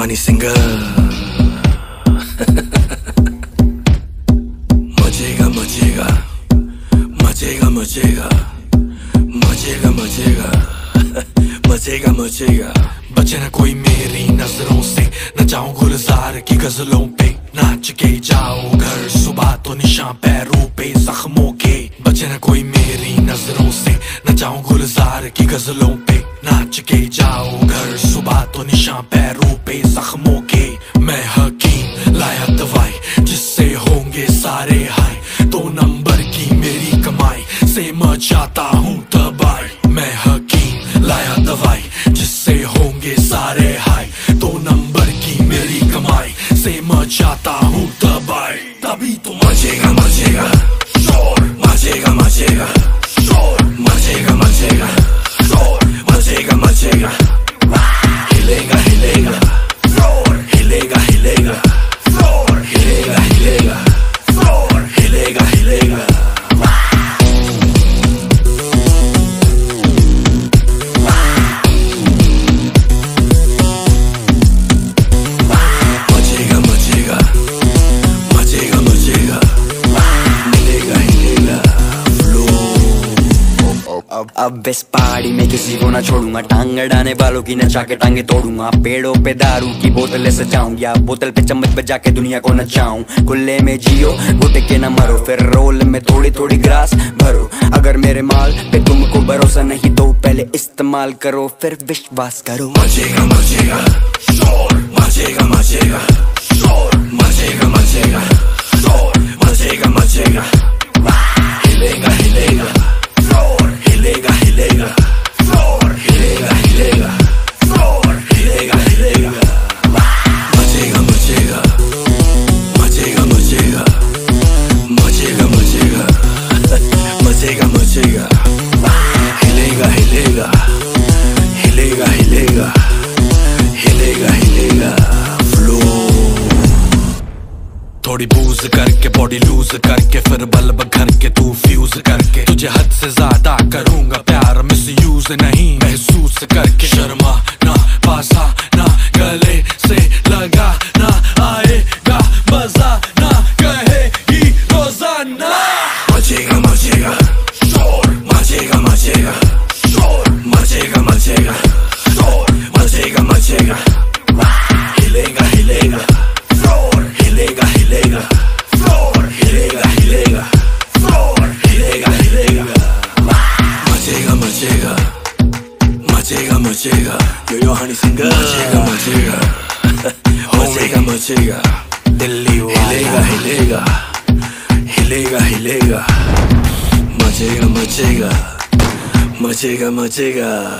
money single. Machega, machega, machega, machega, machega, machega, machega, machega. बचे ना कोई मेरी नजरों से, न जाऊं गुलजार की गजलों पे, नाच के जाओ घर सुबह तो निशां पैरों पे जख्मों के. बचे ना कोई मेरी नजरों से, न जाऊं गुलजार की गजलों पे, नाच के जाओ घर सुबह तो निशां पैरों पे जख्मों के. मैं हकीम लाया दवाई जिससे होंगे सारे हाय, 2 नंबर की मेरी कमाई से मचाता हूँ तबाही. मैं हकीम लाया दवाई जिससे होंगे सारे हाय, 2 नंबर की मेरी कमाई से मचाता हूँ तबाही. तभी तो मचेगा मचेगा शोर, मचेगा मचेगा शोर, मचेगा मचेगा शोर, मचेगा मचेगा, हिलेगा हिलेगा फ्लोर, हिलेगा हिलेगा फ्लोर, हिलेगा हिलेगा फ्लोर, हिलेगा हिलेगा. मचेगा मचेगा, मचेगा मचेगा, हिलेगा हिलेगा फ्लोर. अब इस पहाड़ी में किसी को ना छोड़ूंगा, टांग अड़ाने वालों की नचा के टांगे तोड़ूंगा. पेड़ों पे दारू की बोतलें सजाऊं, या बोतल पे चम्मच बजा के दुनिया को नचाऊं. खुले में जियो घुट के ना मरो, फिर रोल में थोड़ी थोड़ी ग्रास भरो. अगर मेरे माल पे तुमको भरोसा नहीं तो पहले इस्तेमाल करो फिर विश्वास करो. मचेगा मचेगा शोर, मचेगा मचेगा शोर, मचेगा मचेगा शोर, मचेगा मचेगा, हिलेगा हिलेगा फ्लोर, हिलेगा हिलेगा फ्लोर, हिलेगा हिलेगा फ्लोर, हिलेगा हिलेगा. मचेगा मचेगा, मचेगा मचेगा, मचेगा मचेगा, मचेगा मचेगा, हिलेगा हिलेगा, हिलेगा हिलेगा, हिलेगा हिलेगा फ्लोर. थोड़ी बूज करके बॉडी लूज करके, फिर बल्ब घर के तू फ्यूज करके, तुझे हद से ज्यादा करूंगा प्यार, मिस यूज नहीं महसूस करके. शर्मा ना, पासा ना, गले से लगा ना, आएगा मजा ना, कहेगी रोजाना. मचेगा मचेगा शोर, मचेगा मचेगा शोर, मचेगा मचेगा शोर, मचेगा मचेगा, हिलेगा हिलेगा फ्लोर, हिलेगा हिलेगा फ्लोर, हिलेगा हिलेगा फ्लोर, हिलेगा हिलेगा. मचेगा मचेगा, मचेगा मचेगा, यो हनी सिंगर. मचेगा मचेगा, मचेगा मचेगा, दिल्ली हिलेगा हिलेगा, हिलेगा हिलेगा. मचेगा मचेगा, मचेगा मचेगा.